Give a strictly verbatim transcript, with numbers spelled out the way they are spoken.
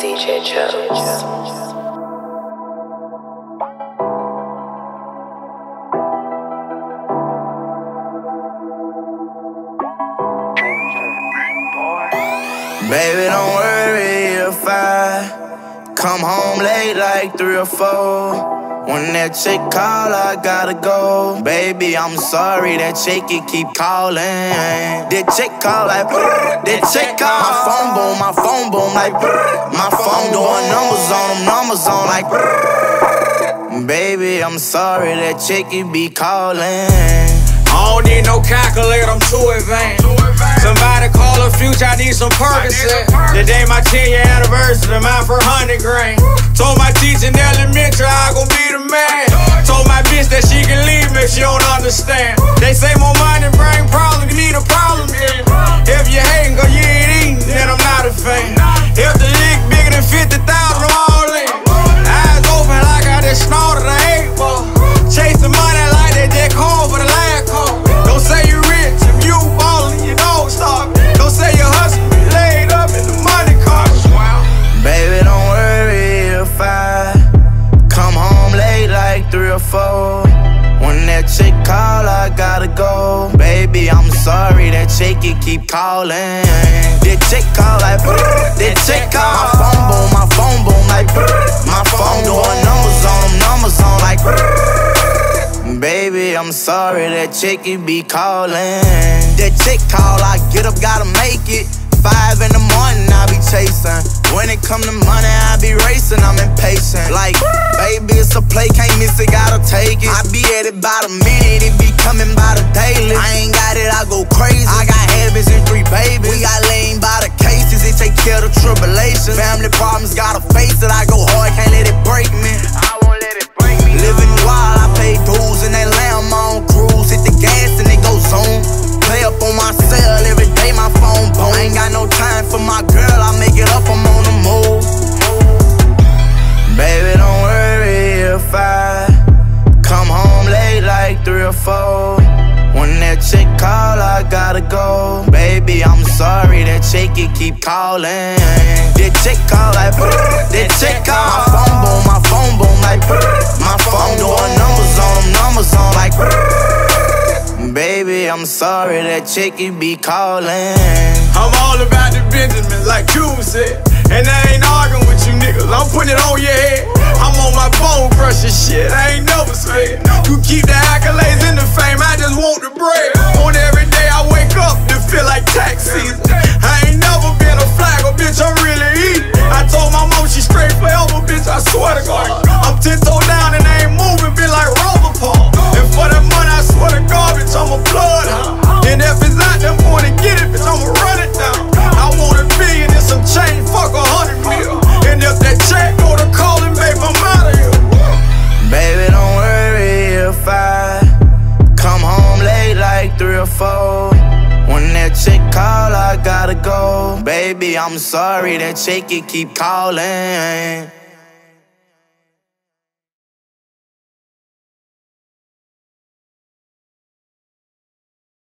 ди джей Cho. Baby, don't worry if I come home late like three or four. When that chick call, I gotta go. Baby, I'm sorry that chick it keep calling. That chick call like that chick call. My phone boom, my phone boom like my phone doing numbers on them, numbers on like. Baby, I'm sorry that chick it be calling. I don't need no calculator, I'm too advanced. Somebody call a future, I need some Percocet. Today my ten year anniversary, mine for hundred grand. Told my teacher in elementary I gon' be the man. Told my bitch that she can leave me if she don't understand. They say more money bring problems, you need a problem then. If you hatin', cause you ain't eatin', then I'm not a fan. If the lick bigger than fifty thousand, I'm all in. Eyes open like I just snorted an eight ball. Chase the money like they just called for the last. Don't say you rich if you ballin', you don't stop. Don't say your husband be laid up in the money car. Baby, don't worry if I come home late like three or four. When that chick call, I gotta go. Baby, I'm sorry that chick it keep calling. That chick call like that chick call. My phone boom, my phone boom like my phone doing numbers on them, numbers on like. Baby, I'm sorry that chick it be calling. That chick call, I get up, gotta make it. Five in the morning, I be chasing. When it come to money, I be racing, I'm impatient. Like, baby, it's a play, can't miss it, gotta take it. I be at it by the minute, it be coming by the daily. I ain't got it, I go crazy. I got habits and three babies. We got lean by the cases, it take care of the tribulations. Family problems, gotta face it, I go hard, can't let it break me. I won't let it break me. Living wild, I pay dues in that lamb on cruise. Hit the gas and it goes on. Play up on my cell, every day my phone bone. Ain't got no time for my girl, I make it up, I'm on the move. Baby, don't worry if I come home late like three or four. When that chick call, I gotta go. Baby, I'm sorry that chick it keep calling. That chick call like that chick call. My phone boom, my phone boom like my phone doing numbers on them, numbers on like. Baby, I'm sorry that chick it be calling. I'm all about the Benjamin like you said, and I ain't arguing with you niggas, I'm putting it on your head. I'm on my phone crushing shit, I ain't never scared. You keep the accolades and the fame, I just want the bread. On every day I wake up to feel like tax season. I ain't never been a flag, but bitch, I'm really eating. I told my mom she straight play over, bitch, I swear to God. I'm ten toes down and I ain't moving, been like Robert Paul. And for that money, I swear to God, bitch, I'm a bloodhound. And if it's not them going to get it, bitch, I'ma run it down. I want a billion and some change, fuck a hundred mil. And if that check go to calling, babe, I'm out of here. Baby, don't worry if I come home late like three or four. When that chick call, I gotta go. Baby, I'm sorry that chick it keep calling.